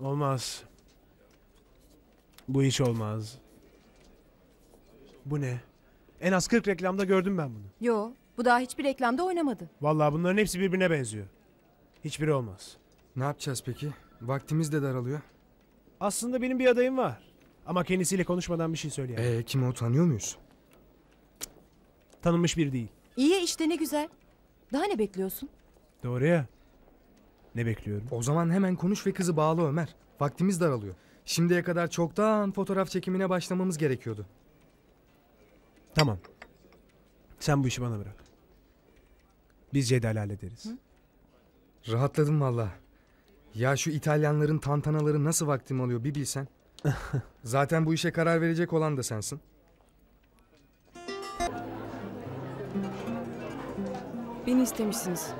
Olmaz. Bu hiç olmaz. Bu ne? En az 40 reklamda gördüm ben bunu. Yo, bu daha hiçbir reklamda oynamadı. Vallahi bunların hepsi birbirine benziyor. Hiçbiri olmaz. Ne yapacağız peki? Vaktimiz de daralıyor. Aslında benim bir adayım var. Ama kendisiyle konuşmadan bir şey söyleyemem. Kimi o, tanıyor muyuz? Tanınmış biri değil. İyi işte, ne güzel. Daha ne bekliyorsun? Doğru ya. Ne bekliyorum? O zaman hemen konuş ve kızı bağla Ömer. Vaktimiz daralıyor. Şimdiye kadar çoktan fotoğraf çekimine başlamamız gerekiyordu. Tamam. Sen bu işi bana bırak. Biz Ceyda'yla hallederiz. Hı? Rahatladım vallahi. Ya şu İtalyanların tantanaları nasıl vaktimi alıyor bir bilsen. Zaten bu işe karar verecek olan da sensin. Beni istemişsiniz.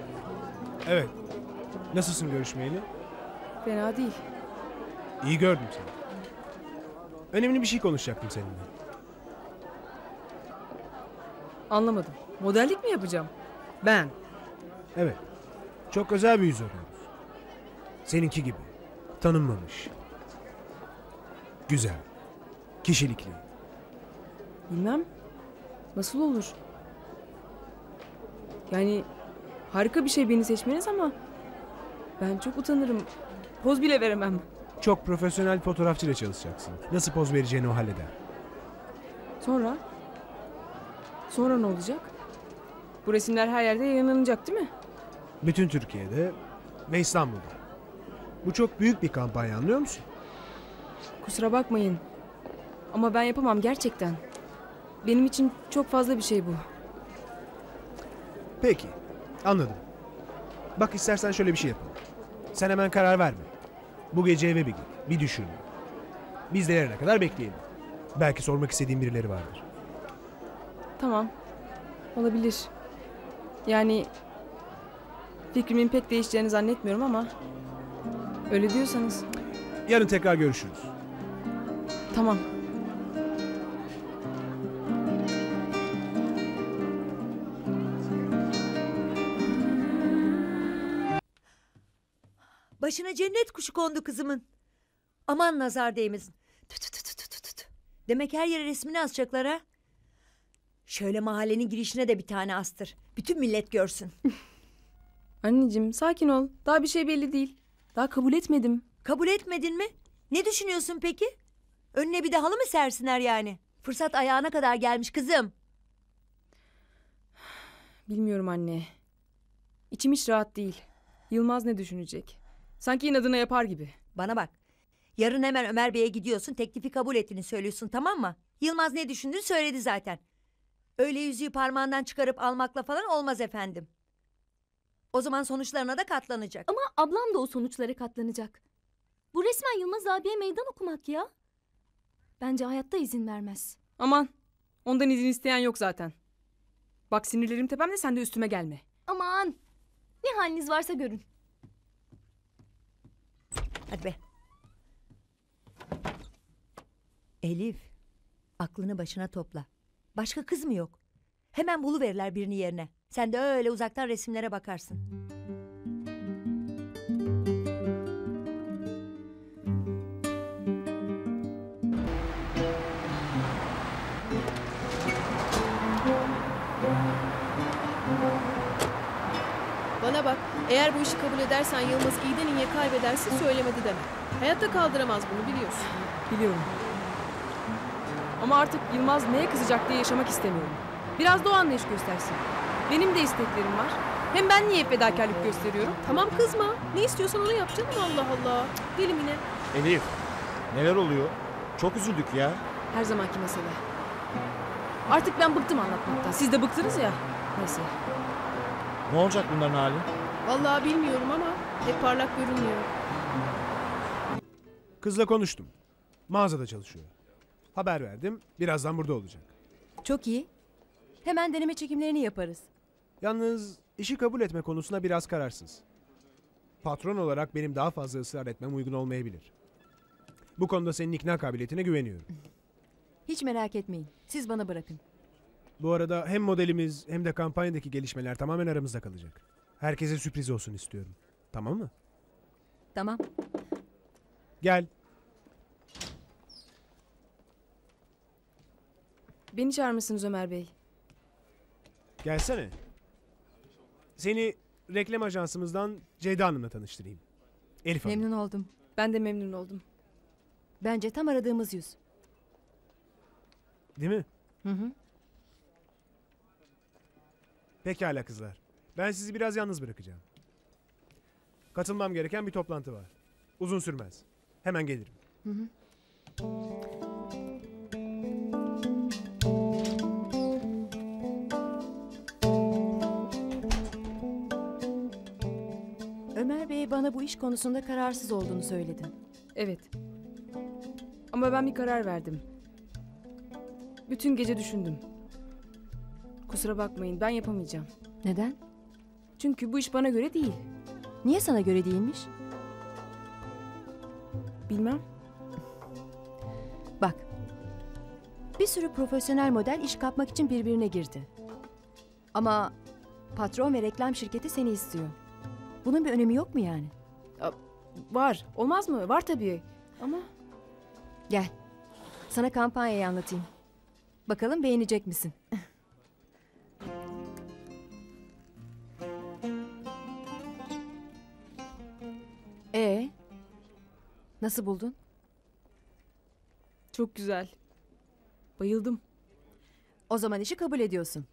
Evet. Nasılsın görüşmeyeli? Fena değil. İyi gördüm seni. Önemli bir şey konuşacaktım seninle. Anlamadım. Modellik mi yapacağım? Ben. Evet. Çok özel bir yüz arıyoruz. Seninki gibi. Tanınmamış. Güzel. Kişilikli. Bilmem. Nasıl olur? Yani harika bir şey beni seçmeniz ama ben çok utanırım. Poz bile veremem. Çok profesyonel fotoğrafçıyla çalışacaksın. Nasıl poz vereceğini o halleder. Sonra? Sonra ne olacak? Bu resimler her yerde yayınlanacak değil mi? Bütün Türkiye'de ve İstanbul'da. Bu çok büyük bir kampanya, anlıyor musun? Kusura bakmayın. Ama ben yapamam gerçekten. Benim için çok fazla bir şey bu. Peki, anladım. Bak istersen şöyle bir şey yapalım. Sen hemen karar verme. Bu gece eve bir git, bir düşün. Biz de yarına kadar bekleyelim. Belki sormak istediğim birileri vardır. Tamam, olabilir. Yani fikrimin pek değişeceğini zannetmiyorum ama öyle diyorsanız. Yarın tekrar görüşürüz. Tamam. Başına cennet kuşu kondu kızımın. Aman nazar değmesin. Demek her yere resmini asacaklar ha. Şöyle mahallenin girişine de bir tane astır. Bütün millet görsün. Anneciğim sakin ol. Daha bir şey belli değil. Daha kabul etmedim. Kabul etmedin mi? Ne düşünüyorsun peki? Önüne bir de halı mı sersinler yani? Fırsat ayağına kadar gelmiş kızım. Bilmiyorum anne. İçim hiç rahat değil. Yılmaz ne düşünecek? Sanki inadına yapar gibi. Bana bak. Yarın hemen Ömer Bey'e gidiyorsun. Teklifi kabul ettiğini söylüyorsun, tamam mı? Yılmaz ne düşündüğünü söyledi zaten. Öyle yüzüğü parmağından çıkarıp almakla falan olmaz efendim. O zaman sonuçlarına da katlanacak. Ama ablam da o sonuçlara katlanacak. Bu resmen Yılmaz abiye meydan okumak ya. Bence hayatta izin vermez. Aman. Ondan izin isteyen yok zaten. Bak sinirlerim tepemde, sen de üstüme gelme. Aman. Ne haliniz varsa görün. Hadi be. Elif, aklını başına topla. Başka kız mı yok? Hemen buluverirler birini yerine. Sen de öyle uzaktan resimlere bakarsın. Bana bak, eğer bu işi kabul edersen Yılmaz iyiden iyiye kaybederse söylemedi deme. Hayatta kaldıramaz bunu, biliyorsun. Biliyorum. Ama artık Yılmaz neye kızacak diye yaşamak istemiyorum. Biraz da o anlayış göstersin. Benim de isteklerim var. Hem ben niye fedakarlık gösteriyorum? Tamam kızma. Ne istiyorsan onu yapacaksın. Allah Allah. Delim yine. Elif, neler oluyor? Çok üzüldük ya. Her zamanki mesele. Artık ben bıktım anlatmaktan. Siz de bıktınız ya. Neyse. Ne olacak bunların hali? Vallahi bilmiyorum ama hep parlak görünüyor. Kızla konuştum. Mağazada çalışıyor. Haber verdim. Birazdan burada olacak. Çok iyi. Hemen deneme çekimlerini yaparız. Yalnız işi kabul etme konusunda biraz kararsız. Patron olarak benim daha fazla ısrar etmem uygun olmayabilir. Bu konuda senin ikna kabiliyetine güveniyorum. Hiç merak etmeyin. Siz bana bırakın. Bu arada hem modelimiz hem de kampanyadaki gelişmeler tamamen aramızda kalacak. Herkese sürpriz olsun istiyorum. Tamam mı? Tamam. Gel. Beni çağırmışsınız Ömer Bey. Gelsene. Seni reklam ajansımızdan Ceyda Hanım'la tanıştırayım. Elif Hanım. Memnun oldum. Ben de memnun oldum. Bence tam aradığımız yüz. Değil mi? Hı hı. Pekala kızlar. Ben sizi biraz yalnız bırakacağım. Katılmam gereken bir toplantı var. Uzun sürmez. Hemen gelirim. Hı hı. Ömer Bey bana bu iş konusunda kararsız olduğunu söyledin. Evet. Ama ben bir karar verdim. Bütün gece düşündüm. Kusura bakmayın, ben yapamayacağım. Neden? Çünkü bu iş bana göre değil. Niye sana göre değilmiş? Bilmem. Bak. Bir sürü profesyonel model iş kapmak için birbirine girdi. Ama patron ve reklam şirketi seni istiyor. Bunun bir önemi yok mu yani? Ya, var. Olmaz mı? Var tabii. Ama... Gel. Sana kampanyayı anlatayım. Bakalım beğenecek misin? Nasıl buldun? Çok güzel. Bayıldım. O zaman işi kabul ediyorsun.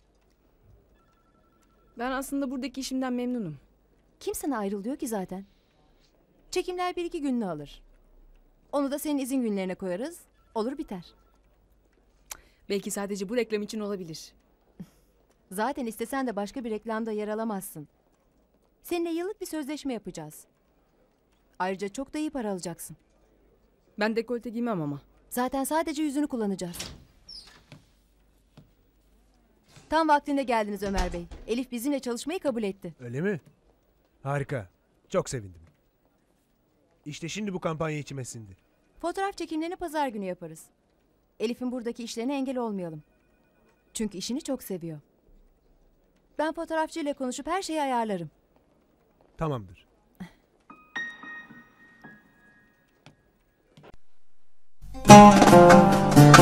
Ben aslında buradaki işimden memnunum. Kim sana ayrılıyor ki zaten? Çekimler 1-2 gününü alır. Onu da senin izin günlerine koyarız. Olur biter. Belki sadece bu reklam için olabilir. Zaten istesen de başka bir reklamda yer alamazsın. Seninle yıllık bir sözleşme yapacağız. Ayrıca çok da iyi para alacaksın. Ben dekolte giymem ama. Zaten sadece yüzünü kullanacağız. Tam vaktinde geldiniz Ömer Bey. Elif bizimle çalışmayı kabul etti. Öyle mi? Harika. Çok sevindim. İşte şimdi bu kampanya içime sindi. Fotoğraf çekimlerini pazar günü yaparız. Elif'in buradaki işlerine engel olmayalım. Çünkü işini çok seviyor. Ben fotoğrafçıyla konuşup her şeyi ayarlarım. Tamamdır.